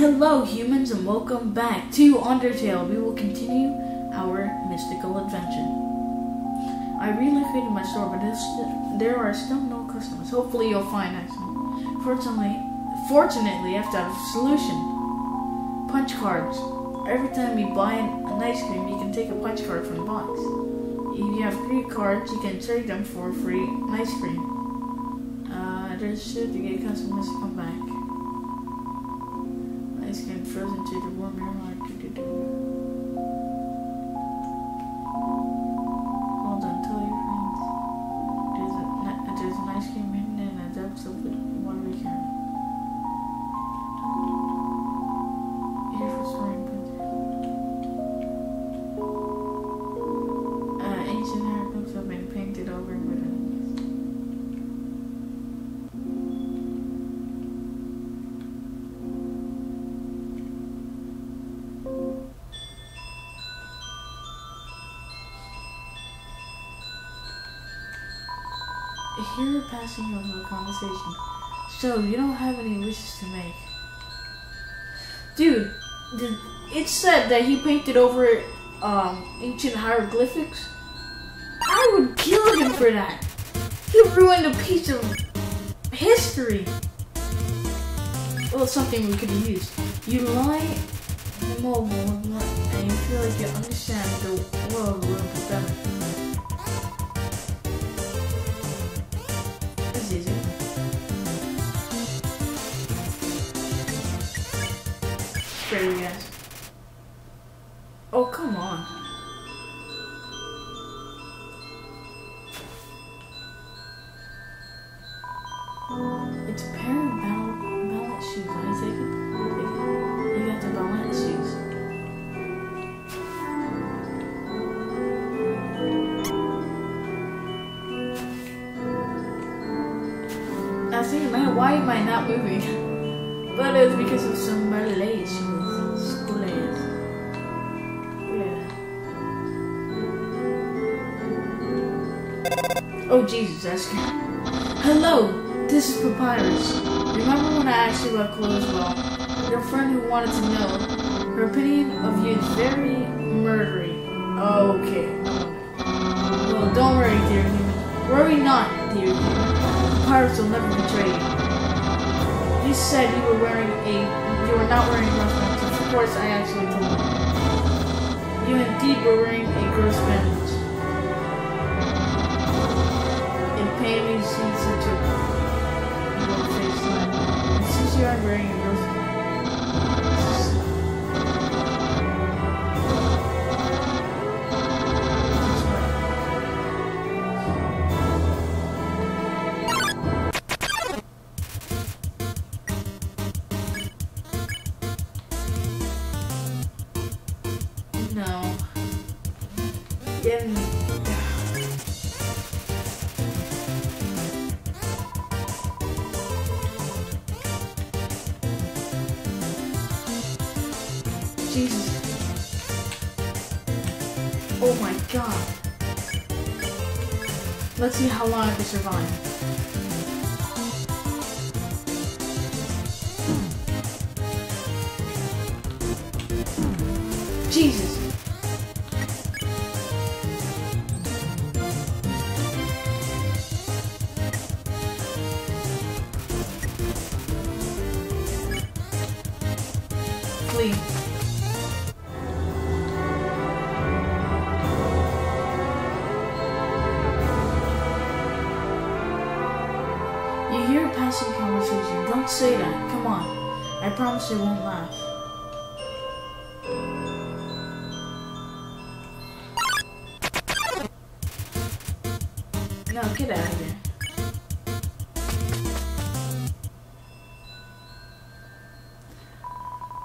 Hello humans and welcome back to Undertale. We will continue our mystical adventure. I relocated my store, but there are still no customers. Hopefully you'll find us. Fortunately, I have to have a solution. Punch cards. Every time you buy an ice cream, you can take a punch card from the box. If you have 3 cards, you can trade them for free ice cream. There's shit to get customers to come back. And frozen to the warm air like do. Hold on, tell your friends. There's an ice cream hidden in a depth of water here. Here for swearing prints. Ancient hieroglyphs have been painted over with it. Here passing over a conversation. So you don't have any wishes to make. Dude, it said that he painted over ancient hieroglyphics. I would kill him for that. He ruined a piece of history. Well, something we could use. You lie mobile and you feel like you understand the world a little bit better. Yes. Oh, come on. It's a pair of balance shoes. Let me take it. You got the balance shoes. I was thinking, man, why am I not moving? But it's because of some malaise shoes. Oh Jesus, that's good. Hello, this is Papyrus. Remember when I asked you about Clothes? Your friend who wanted to know. Her opinion of you is very murdery. Okay. Well, don't worry, dear human. Worry not, dear human. Papyrus will never betray you. You said you were not wearing gross pants. Of course I actually told you. You indeed were wearing a gross bandage. Pain me seeing such a little face line. Since you are wearing a girl's face. No. Give me. Jesus. Oh my god. Let's see how long I can survive. Jesus. Please. Passing conversation. Don't say that. Come on. I promise you won't laugh. No, get out of here.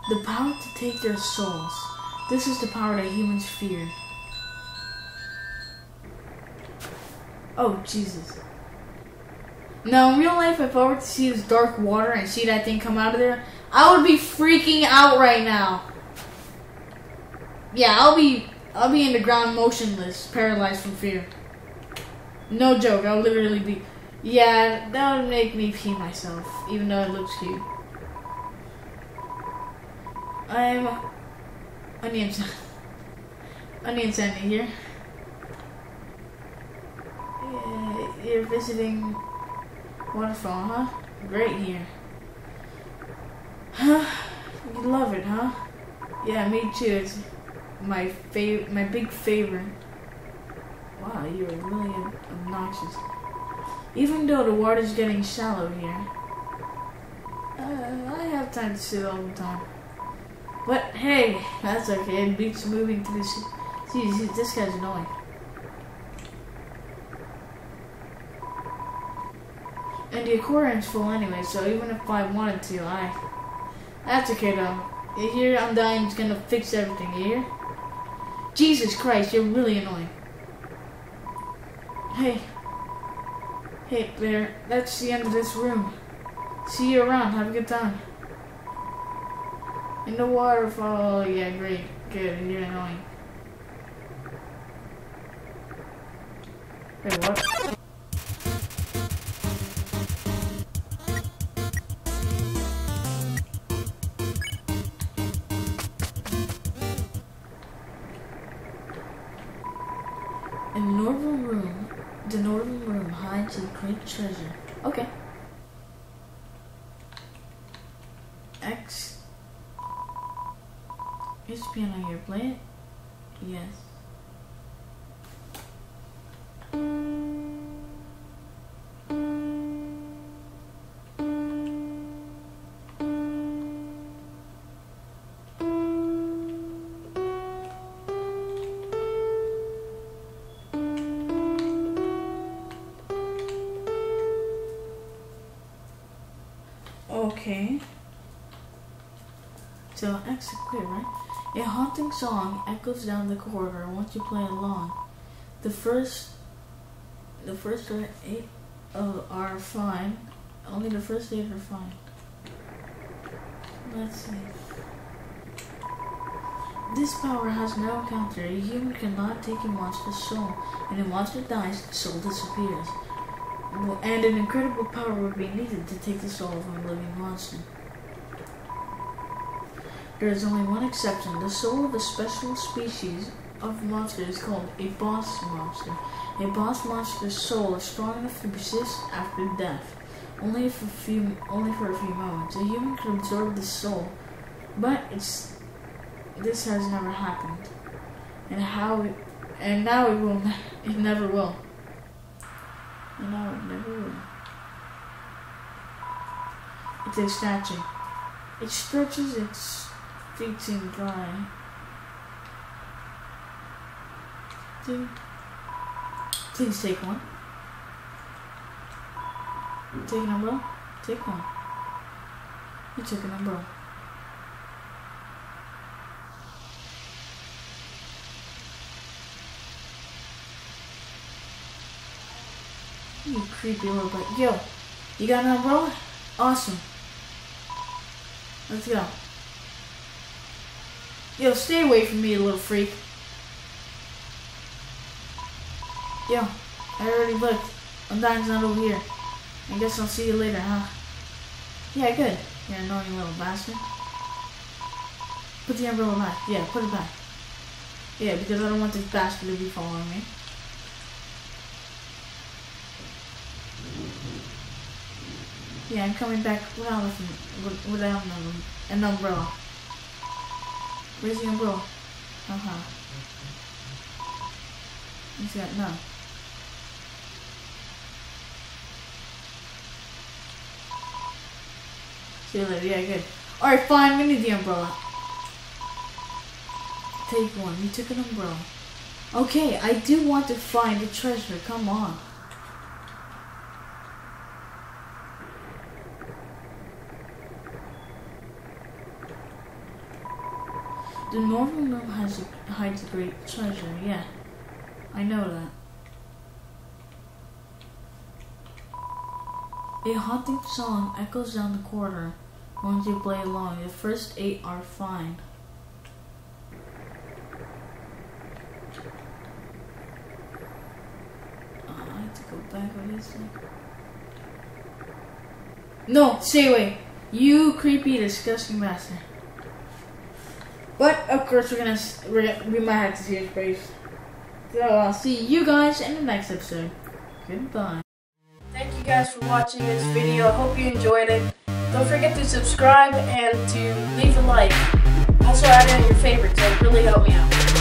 The power to take their souls. This is the power that humans fear. Oh, Jesus. Now, in real life, if I were to see this dark water and see that thing come out of there, I would be freaking out right now. Yeah, I'll be in the ground motionless, paralyzed from fear. No joke, I'll literally be... Yeah, that would make me pee myself, even though it looks cute. I need sanity here. You're visiting Waterfall, huh? Great here. Huh? You love it, huh? Yeah, me too. It's my big favorite. Wow, you are really obnoxious. Even though the water's getting shallow here. I have time to sit all the time. But hey, that's okay. It beats moving through the sea. Jeez, this guy's annoying. And the aquarium's full anyway, so even if I wanted to, that's okay though. You hear? Undyne's gonna fix everything, you hear? Jesus Christ, you're really annoying. Hey Blair, that's the end of this room. See you around, have a good time. In the waterfall, yeah, great, good, and you're annoying. Wait, what? The northern room hides a great treasure. Okay. X. Is piano here? Play it? Yes. Okay. So, X is clear, right? A haunting song echoes down the corridor once you play along. The first 8 are fine. Only the first 8 are fine. Let's see. This power has no counter. A human cannot take a monster's soul. And a monster dies, the soul disappears. And an incredible power would be needed to take the soul of a living monster. There is only one exception. The soul of a special species of monster is called a boss monster. A boss monster's soul is strong enough to persist after death, only for a few moments. A human can absorb the soul, but this has never happened, and now it never will. And I would never win. It's a statue. It stretches its feet in dry. Please take one. Take an umbrella? Take one. You took an umbrella. You creepy little bit. Yo, you got an umbrella? Awesome. Let's go. Yo, stay away from me, you little freak. Yo, I already looked. Undyne's not over here. I guess I'll see you later, huh? Yeah, good. You're an annoying little bastard. Put the umbrella back. Yeah, put it back. Yeah, because I don't want this bastard to be following me. Yeah, I'm coming back without an umbrella. Where's the umbrella? He's got none. See you later. Yeah, good. Alright, fine. We need the umbrella. Take one. You took an umbrella. Okay, I do want to find the treasure. Come on. The northern room hides a great treasure, yeah. I know that. A haunting song echoes down the corridor once you play along. The first 8 are fine. I have to go back, obviously. No, stay away. You creepy, disgusting bastard. But of course, we might have to see his face. So I'll see you guys in the next episode. Goodbye. Thank you guys for watching this video. I hope you enjoyed it. Don't forget to subscribe and to leave a like. Also add in your favorites. It really helped me out.